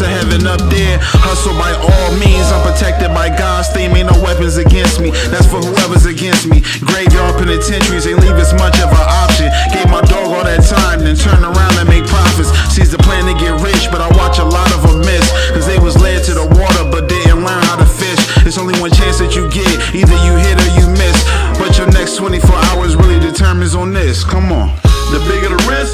to heaven up there. Hustle by all means, I'm protected by God's theme. Ain't no weapons against me, that's for whoever's against me. Graveyard penitentiaries ain't leave as much of an option. Gave my dog all that time, then turn around and make profits. Sees the plan to get rich, but I watch a lot of them miss, cause they was led to the water but didn't learn how to fish. It's only one chance that you get, either you hit or you miss, but your next 24 hours really determines on this. Come on. The bigger the risk,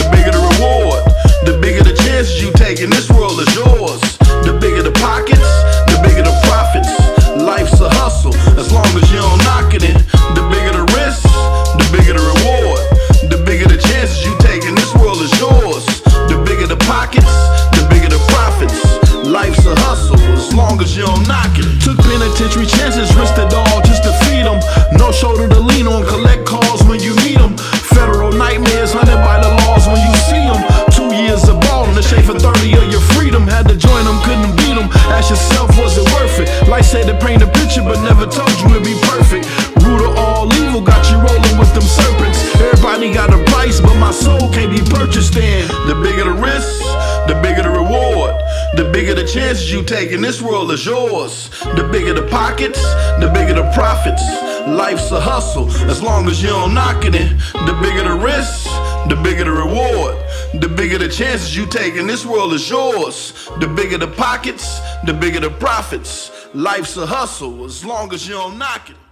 the bigger the reward. The bigger the chances you take, and this world is yours. The bigger the pockets, the bigger the profits. Life's a hustle, as long as you don't knock it in. The bigger the risk, the bigger the reward. The bigger the chances you take, and this world is yours. The bigger the pockets, the bigger the profits. Life's a hustle, as long as you don't knock it. Took penitentiary chances, risked it all just to feed them. No shoulder to lean on, collect calls when you need them. Federal nightmares hunted by the laws when you see them. The shape for 30 of your freedom, had to join them, couldn't beat them. Ask yourself, was it worth it? Life said to paint a picture, but never told you it'd be perfect. Root of all evil, got you rolling with them serpents. Everybody got a price, but my soul can't be purchased in. The bigger the risk, the bigger the reward. The bigger the chances you take, and this world is yours. The bigger the pockets, the bigger the profits. Life's a hustle, as long as you don't knock it in. The bigger the risk, the bigger the reward. The bigger the chances you take, and this world is yours. The bigger the pockets, the bigger the profits. Life's a hustle, as long as you don't knock it.